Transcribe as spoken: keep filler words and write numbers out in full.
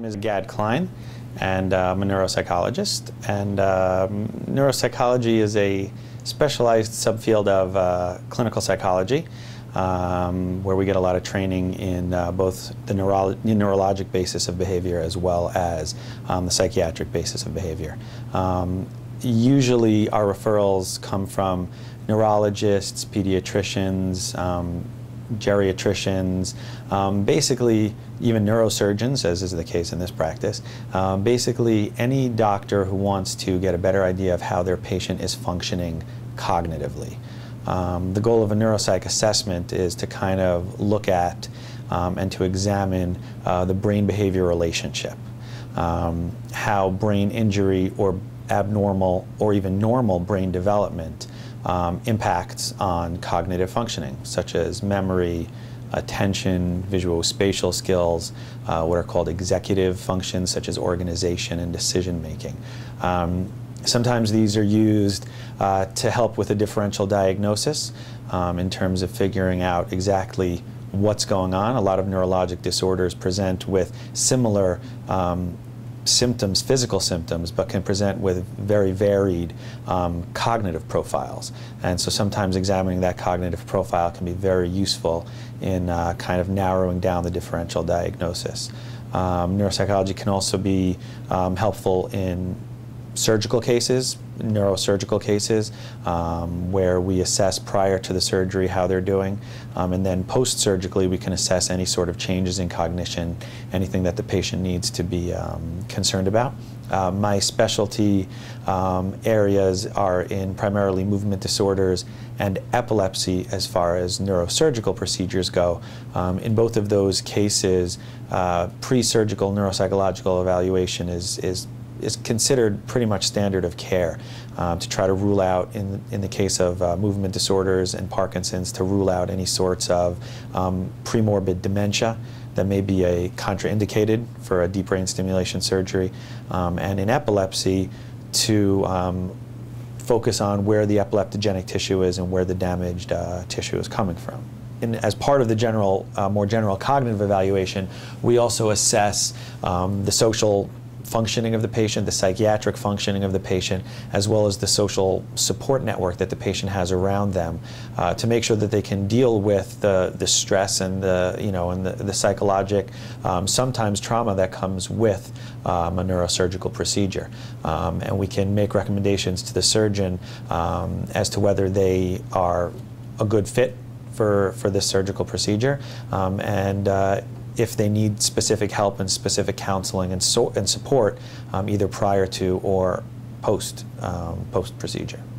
name is Gad Klein, and uh, I'm a neuropsychologist. And um, neuropsychology is a specialized subfield of uh, clinical psychology, um, where we get a lot of training in uh, both the neuro neurologic basis of behavior as well as um, the psychiatric basis of behavior. Um, usually our referrals come from neurologists, pediatricians, um, geriatricians, um, basically even neurosurgeons, as is the case in this practice. Um, basically any doctor who wants to get a better idea of how their patient is functioning cognitively. Um, the goal of a neuropsych assessment is to kind of look at um, and to examine uh, the brain-behavior relationship, um, how brain injury or abnormal or even normal brain development Um, impacts on cognitive functioning, such as memory, attention, visuospatial skills, uh, what are called executive functions, such as organization and decision making. Um, sometimes these are used uh, to help with a differential diagnosis um, in terms of figuring out exactly what's going on. A lot of neurologic disorders present with similar um, symptoms, physical symptoms, but can present with very varied um, cognitive profiles. And so sometimes examining that cognitive profile can be very useful in uh, kind of narrowing down the differential diagnosis. Um, neuropsychology can also be um, helpful in surgical cases, neurosurgical cases, um, where we assess prior to the surgery how they're doing, um, and then post-surgically we can assess any sort of changes in cognition, anything that the patient needs to be um, concerned about. Uh, my specialty um, areas are in primarily movement disorders and epilepsy as far as neurosurgical procedures go. Um, in both of those cases, uh, pre-surgical neuropsychological evaluation is, is is considered pretty much standard of care, um, to try to rule out, in, in the case of uh, movement disorders and Parkinson's, to rule out any sorts of um, premorbid dementia that may be a contraindicated for a deep brain stimulation surgery, um, and in epilepsy to um, focus on where the epileptogenic tissue is and where the damaged uh, tissue is coming from. In, as part of the general, uh, more general cognitive evaluation, we also assess um, the social functioning of the patient, the psychiatric functioning of the patient, as well as the social support network that the patient has around them, uh, to make sure that they can deal with the, the stress and the, you know, and the, the psychologic, um, sometimes trauma that comes with um, a neurosurgical procedure. Um, and we can make recommendations to the surgeon um, as to whether they are a good fit for, for this surgical procedure. Um, and uh, if they need specific help and specific counseling and, so, and support, um, either prior to or post, um, post-procedure.